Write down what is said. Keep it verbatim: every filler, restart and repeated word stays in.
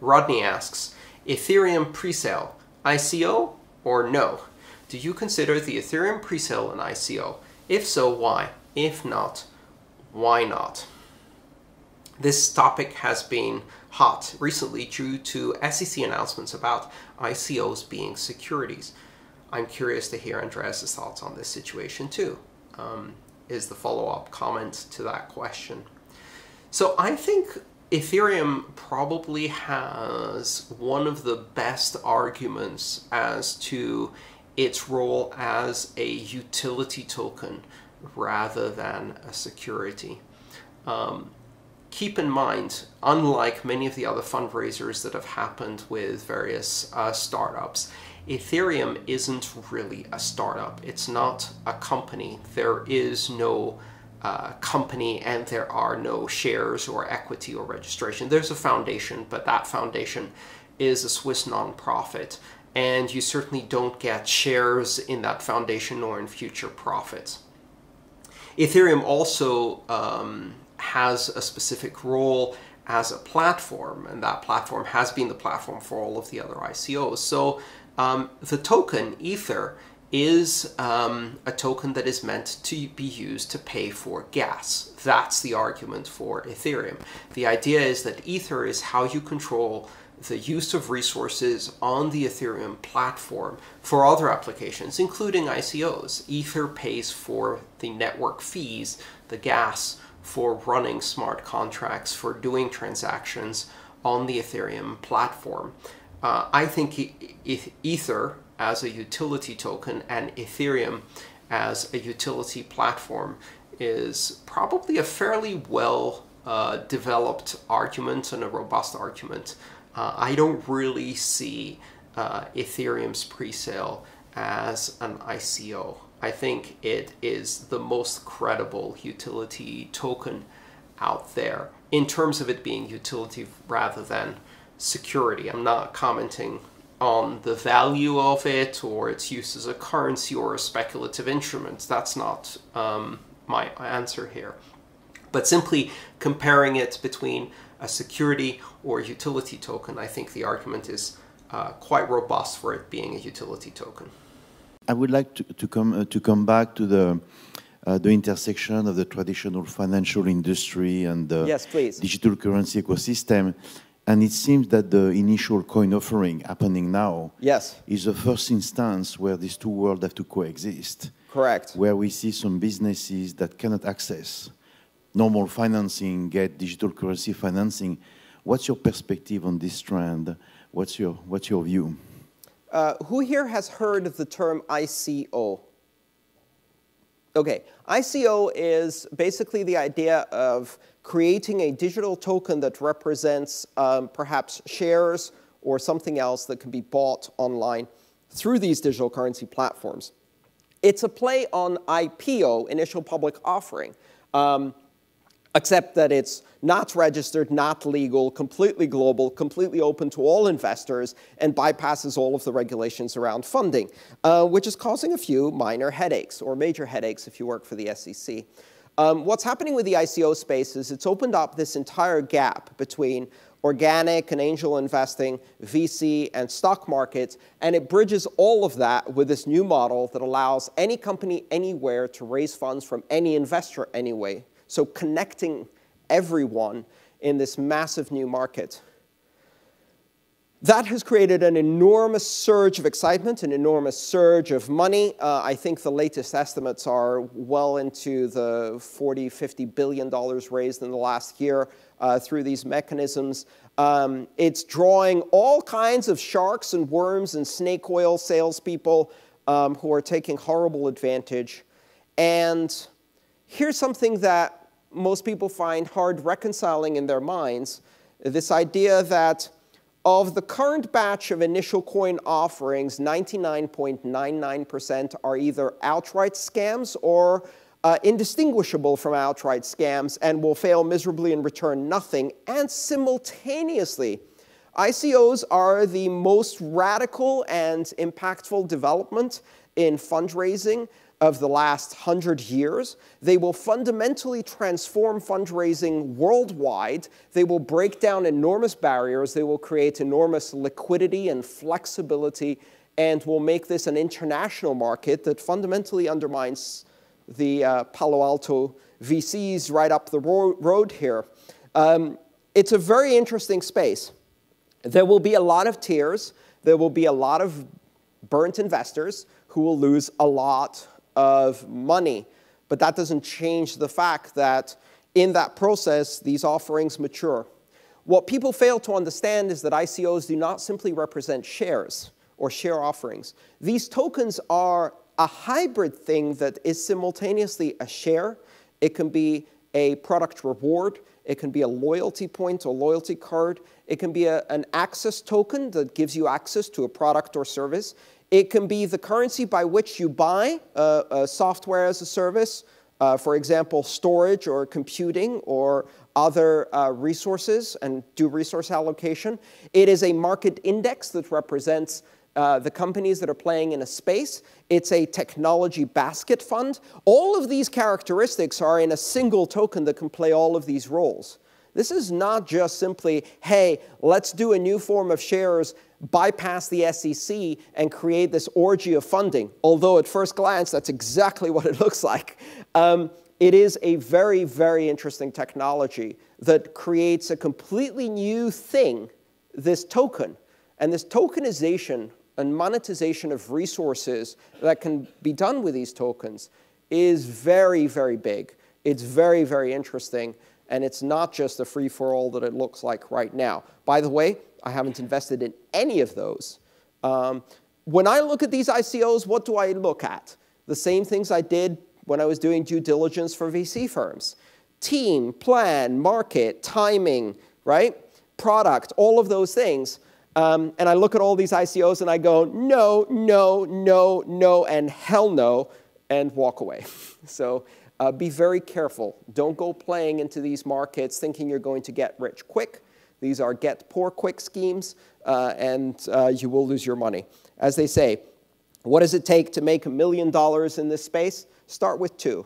Rodney asks, Ethereum presale, I C O or no? Do you consider the Ethereum presale an I C O? If so, why? If not, why not? This topic has been hot recently due to S E C announcements about I C Os being securities. I'm curious to hear Andreas's thoughts on this situation too, um, is the follow-up comment to that question. So I think Ethereum probably has one of the best arguments as to its role as a utility token rather than a security. Um, keep in mind, unlike many of the other fundraisers that have happened with various uh, startups, Ethereum isn't really a startup. It's not a company. There is no uh, company and there are no shares or equity or registration. There's a foundation, but that foundation is a Swiss nonprofit, and you certainly don't get shares in that foundation or in future profits. Ethereum also um, has a specific role as a platform, and that platform has been the platform for all of the other I C Os. So um, the token, Ether, is um, a token that is meant to be used to pay for gas. That's the argument for Ethereum. The idea is that Ether is how you control the use of resources on the Ethereum platform for other applications, including I C Os. Ether pays for the network fees, the gas, for running smart contracts, for doing transactions on the Ethereum platform. Uh, I think e e Ether as a utility token and Ethereum as a utility platform is probably a fairly well uh, developed argument and a robust argument. Uh, I don't really see uh, Ethereum's presale as an I C O. I think it is the most credible utility token out there in terms of it being utility rather than security. I'm not commenting on the value of it or its use as a currency or a speculative instrument. That's not um, my answer here. But simply comparing it between a security or utility token, I think the argument is uh, quite robust for it being a utility token. I would like to, to come uh, to come back to the uh, the intersection of the traditional financial industry and the yes, digital currency ecosystem, and it seems that the initial coin offering happening now yes. is the first instance where these two worlds have to coexist. Correct. Where we see some businesses that cannot access normal financing get digital currency financing. What's your perspective on this trend? What's your what's your view? Uh, who here has heard of the term I C O? Okay, I C O is basically the idea of creating a digital token that represents um, perhaps shares or something else that can be bought online through these digital currency platforms. It's a play on I P O, initial public offering, um, except that it's not registered, not legal, completely global, completely open to all investors, and bypasses all of the regulations around funding, uh, which is causing a few minor headaches, or major headaches if you work for the S E C. Um, what's happening with the I C O space is it's opened up this entire gap between organic and angel investing, V C, and stock markets, and it bridges all of that with this new model that allows any company anywhere to raise funds from any investor anyway, so connecting everyone in this massive new market. That has created an enormous surge of excitement, an enormous surge of money. Uh, I think the latest estimates are well into the forty, fifty billion dollars raised in the last year uh, through these mechanisms. Um, it's drawing all kinds of sharks and worms and snake oil salespeople um, who are taking horrible advantage. And here's something that most people find hard reconciling in their minds, this idea that of the current batch of initial coin offerings, ninety-nine point nine nine percent are either outright scams or uh, indistinguishable from outright scams and will fail miserably and return nothing. And simultaneously, I C Os are the most radical and impactful development in fundraising. of the last hundred years. They will fundamentally transform fundraising worldwide. They will break down enormous barriers. They will create enormous liquidity and flexibility, and will make this an international market that fundamentally undermines the uh, Palo Alto V Cs right up the ro road here. Um, it's a very interesting space. There will be a lot of tears. There will be a lot of burnt investors who will lose a lot of money. But that doesn't change the fact that in that process, these offerings mature. What people fail to understand is that I C Os do not simply represent shares or share offerings. These tokens are a hybrid thing that is simultaneously a share. It can be a product reward. It can be a loyalty point or loyalty card. It can be a, an access token that gives you access to a product or service. It can be the currency by which you buy uh, a software as a service, uh, for example, storage or computing or other uh, resources, and do resource allocation. It is a market index that represents Uh, the companies that are playing in a space. It's a technology basket fund. All of these characteristics are in a single token that can play all of these roles. This is not just simply, hey, let's do a new form of shares, bypass the S E C, and create this orgy of funding. Although at first glance, that's exactly what it looks like. Um, it is a very, very interesting technology that creates a completely new thing, this token. And this tokenization and monetization of resources that can be done with these tokens is very, very big. It's very, very interesting. And it's not just the free-for-all that it looks like right now. By the way, I haven't invested in any of those. Um, when I look at these I C Os, what do I look at? The same things I did when I was doing due diligence for V C firms. Team, plan, market, timing, right? Product, all of those things. Um, and I look at all these I C Os and I go, no, no, no, no, and hell no, and walk away. So uh, be very careful. Don't go playing into these markets thinking you're going to get rich quick. These are get poor quick schemes, uh, and uh, you will lose your money. As they say, what does it take to make a million dollars in this space? Start with two.